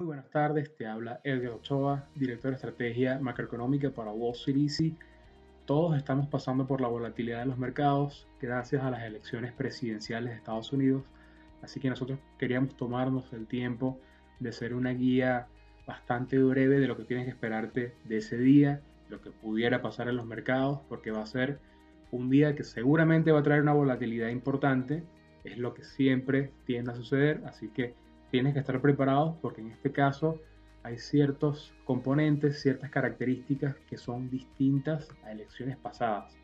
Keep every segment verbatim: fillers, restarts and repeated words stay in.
Muy buenas tardes, te habla Edgar Ochoa, director de estrategia macroeconómica para Wall Street Easy. Todos estamos pasando por la volatilidad de los mercados gracias a las elecciones presidenciales de Estados Unidos, así que nosotros queríamos tomarnos el tiempo de hacer una guía bastante breve de lo que tienes que esperarte de ese día, lo que pudiera pasar en los mercados, porque va a ser un día que seguramente va a traer una volatilidad importante, es lo que siempre tiende a suceder, así que tienes que estar preparados porque en este caso hay ciertos componentes, ciertas características que son distintas a elecciones pasadas.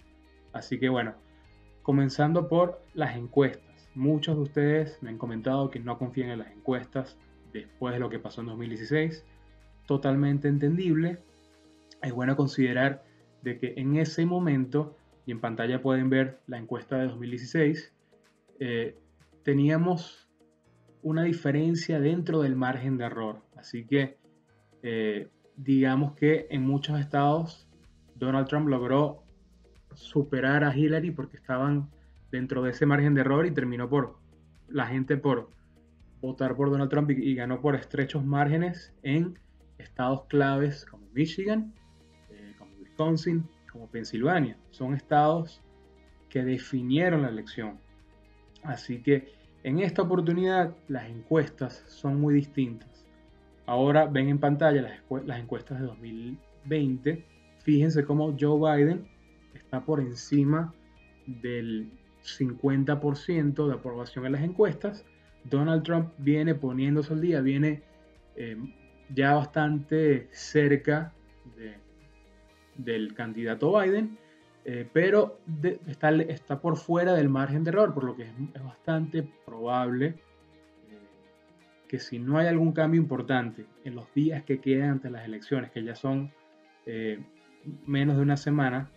Así que bueno, comenzando por las encuestas. Muchos de ustedes me han comentado que no confían en las encuestas después de lo que pasó en dos mil dieciséis. Totalmente entendible. Es bueno considerar de que en ese momento, y en pantalla pueden ver la encuesta de dos mil dieciséis, eh, teníamos una diferencia dentro del margen de error. Así que eh, digamos que en muchos estados Donald Trump logró superar a Hillary porque estaban dentro de ese margen de error y terminó por la gente por votar por Donald Trump y, y ganó por estrechos márgenes en estados claves como Michigan, eh, como Wisconsin, como Pensilvania. Son estados que definieron la elección. Así que en esta oportunidad las encuestas son muy distintas. Ahora ven en pantalla las, las encuestas de dos mil veinte. Fíjense cómo Joe Biden está por encima del cincuenta por ciento de aprobación en las encuestas. Donald Trump viene poniéndose al día, viene eh, ya bastante cerca de, del candidato Biden. Eh, pero de, está, está por fuera del margen de error, por lo que es, es bastante probable eh, que si no hay algún cambio importante en los días que quedan antes de las elecciones, que ya son eh, menos de una semana,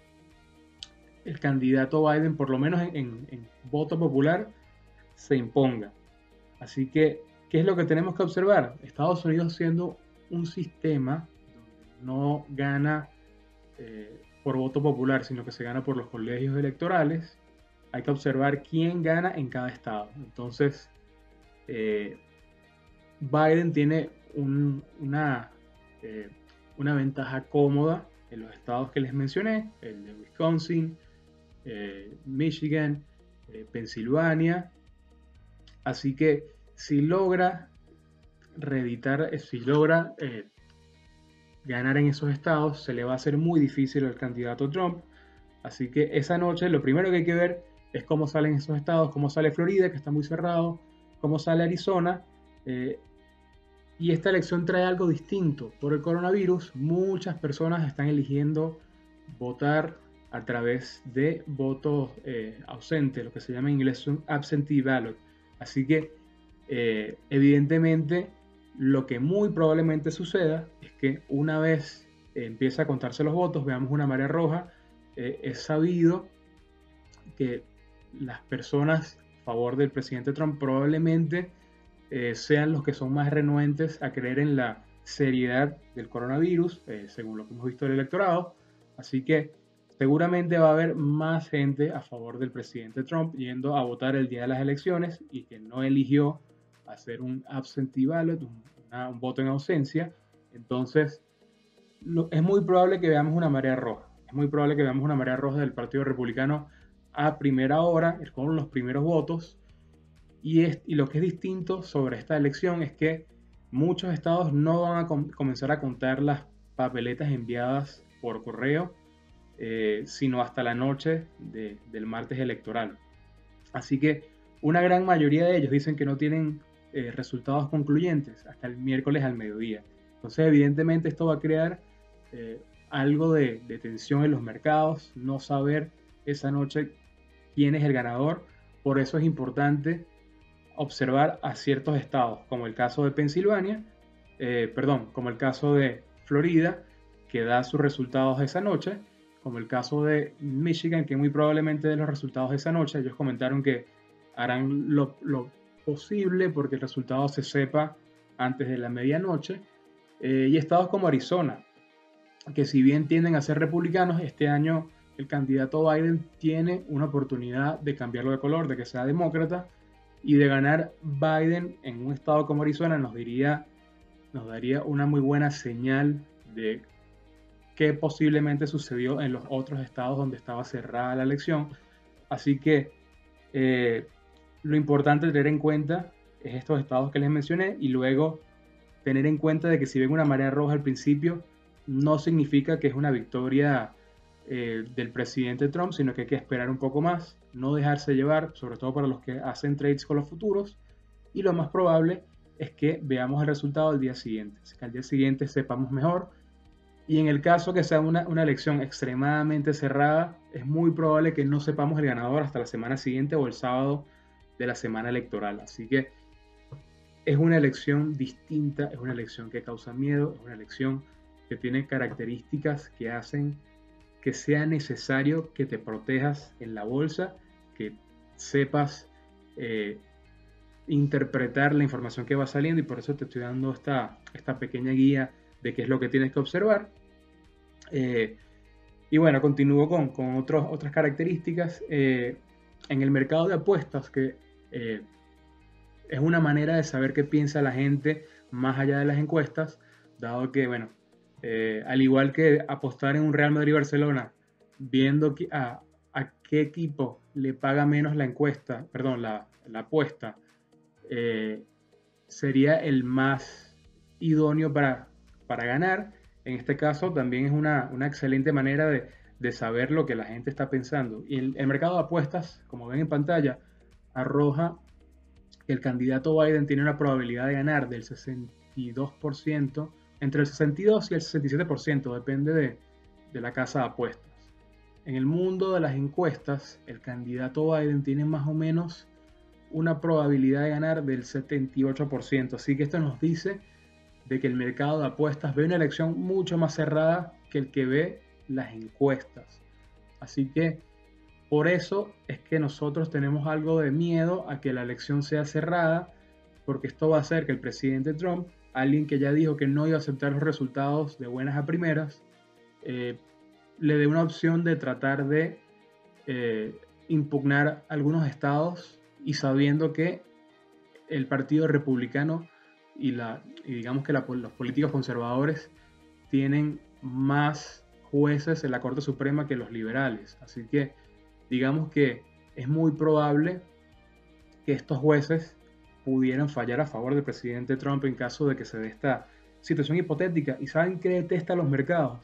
el candidato Biden, por lo menos en, en, en voto popular, se imponga. Así que, ¿qué es lo que tenemos que observar? Estados Unidos siendo un sistema donde no gana Eh, por voto popular, sino que se gana por los colegios electorales, hay que observar quién gana en cada estado. Entonces, eh, Biden tiene un, una, eh, una ventaja cómoda en los estados que les mencioné, el de Wisconsin, eh, Michigan, eh, Pensilvania. Así que si logra reeditar, eh, si logra Eh, ganar en esos estados, se le va a hacer muy difícil al candidato Trump. Así que esa noche lo primero que hay que ver es cómo salen esos estados, cómo sale Florida, que está muy cerrado, cómo sale Arizona. Eh, y esta elección trae algo distinto. Por el coronavirus, muchas personas están eligiendo votar a través de votos eh, ausentes, lo que se llama en inglés un absentee ballot. Así que, eh, evidentemente, lo que muy probablemente suceda es que una vez eh, empieza a contarse los votos, veamos una marea roja, eh, es sabido que las personas a favor del presidente Trump probablemente eh, sean los que son más renuentes a creer en la seriedad del coronavirus, eh, según lo que hemos visto del electorado. Así que seguramente va a haber más gente a favor del presidente Trump yendo a votar el día de las elecciones y que no eligió hacer un absentee ballot, un, una, un voto en ausencia. Entonces, lo, es muy probable que veamos una marea roja. Es muy probable que veamos una marea roja del Partido Republicano a primera hora, con los primeros votos. Y, es, y lo que es distinto sobre esta elección es que muchos estados no van a com- comenzar a contar las papeletas enviadas por correo, eh, sino hasta la noche de, del martes electoral. Así que una gran mayoría de ellos dicen que no tienen eh, resultados concluyentes hasta el miércoles al mediodía. Entonces, evidentemente, esto va a crear eh, algo de, de tensión en los mercados, no saber esa noche quién es el ganador. Por eso es importante observar a ciertos estados, como el caso de Pensilvania, eh, perdón, como el caso de Florida, que da sus resultados esa noche, como el caso de Michigan, que muy probablemente dé los resultados esa noche. Ellos comentaron que harán lo, lo posible porque el resultado se sepa antes de la medianoche. Eh, y estados como Arizona, que si bien tienden a ser republicanos, este año el candidato Biden tiene una oportunidad de cambiarlo de color, de que sea demócrata, y de ganar Biden en un estado como Arizona nos diría, nos daría una muy buena señal de qué posiblemente sucedió en los otros estados donde estaba cerrada la elección. Así que eh, lo importante tener en cuenta es estos estados que les mencioné, y luego tener en cuenta de que si ven una marea roja al principio, no significa que es una victoria eh, del presidente Trump, sino que hay que esperar un poco más, no dejarse llevar, sobre todo para los que hacen trades con los futuros, y lo más probable es que veamos el resultado al día siguiente, que al día siguiente sepamos mejor. Y en el caso que sea una, una elección extremadamente cerrada, es muy probable que no sepamos el ganador hasta la semana siguiente o el sábado de la semana electoral. Así que es una elección distinta, es una elección que causa miedo, es una elección que tiene características que hacen que sea necesario que te protejas en la bolsa, que sepas eh, interpretar la información que va saliendo, y por eso te estoy dando esta, esta pequeña guía de qué es lo que tienes que observar. Eh, y bueno, continúo con, con otros, otras características. Eh, en el mercado de apuestas, que eh, es una manera de saber qué piensa la gente más allá de las encuestas, dado que, bueno, eh, al igual que apostar en un Real Madrid Barcelona, viendo que, a, a qué equipo le paga menos la encuesta, perdón, la, la apuesta, eh, sería el más idóneo para... para ganar. En este caso también es una, una excelente manera de, de saber lo que la gente está pensando. Y el, el mercado de apuestas, como ven en pantalla, arroja que el candidato Biden tiene una probabilidad de ganar del sesenta y dos por ciento, entre el sesenta y dos y el sesenta y siete por ciento, depende de, de la casa de apuestas. En el mundo de las encuestas, el candidato Biden tiene más o menos una probabilidad de ganar del setenta y ocho por ciento, así que esto nos dice de que el mercado de apuestas ve una elección mucho más cerrada que el que ve las encuestas. Así que por eso es que nosotros tenemos algo de miedo a que la elección sea cerrada, porque esto va a hacer que el presidente Trump, alguien que ya dijo que no iba a aceptar los resultados de buenas a primeras, eh, le dé una opción de tratar de eh, impugnar algunos estados, y sabiendo que el partido republicano Y, la, y digamos que la, los políticos conservadores tienen más jueces en la Corte Suprema que los liberales. Así que digamos que es muy probable que estos jueces pudieran fallar a favor del presidente Trump en caso de que se dé esta situación hipotética. ¿Y saben qué detestan los mercados?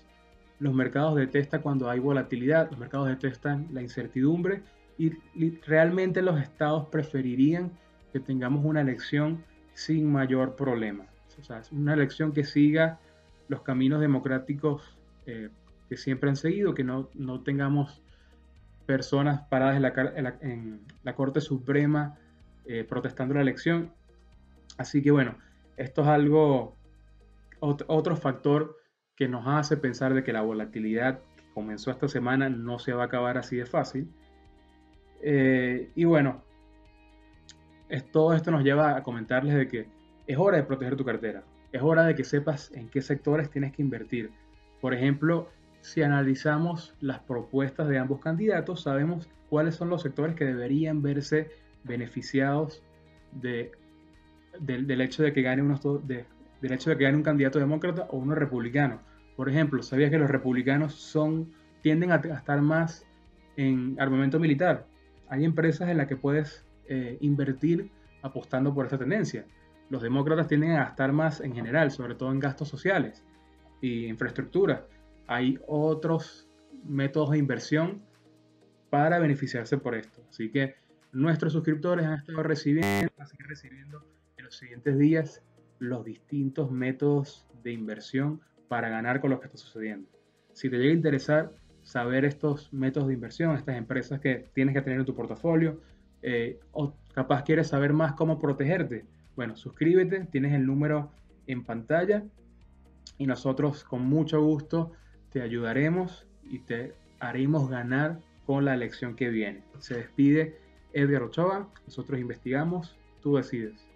Los mercados detestan cuando hay volatilidad, los mercados detestan la incertidumbre, y, y realmente los estados preferirían que tengamos una elección sin mayor problema. O sea, es una elección que siga los caminos democráticos eh, que siempre han seguido, que no, no tengamos personas paradas en la, en la, en la Corte Suprema eh, protestando la elección. Así que bueno, esto es algo, otro, otro factor que nos hace pensar de que la volatilidad que comenzó esta semana no se va a acabar así de fácil. Eh, y bueno, todo esto nos lleva a comentarles de que es hora de proteger tu cartera, es hora de que sepas en qué sectores tienes que invertir. Por ejemplo, si analizamos las propuestas de ambos candidatos, sabemos cuáles son los sectores que deberían verse beneficiados de, de, del, hecho de que gane unos, de, del hecho de que gane un candidato demócrata o uno republicano. Por ejemplo, ¿sabías que los republicanos son, tienden a gastar más en armamento militar? Hay empresas en las que puedes Eh, invertir apostando por esta tendencia. Los demócratas tienden a gastar más en general, sobre todo en gastos sociales y infraestructura. Hay otros métodos de inversión para beneficiarse por esto. Así que nuestros suscriptores han estado recibiendo, van a seguir recibiendo en los siguientes días los distintos métodos de inversión para ganar con lo que está sucediendo. Si te llega a interesar saber estos métodos de inversión, estas empresas que tienes que tener en tu portafolio, Eh, o capaz quieres saber más cómo protegerte, bueno, suscríbete, tienes el número en pantalla y nosotros con mucho gusto te ayudaremos y te haremos ganar con la elección que viene. Se despide Edgar Ochoa, nosotros investigamos, tú decides.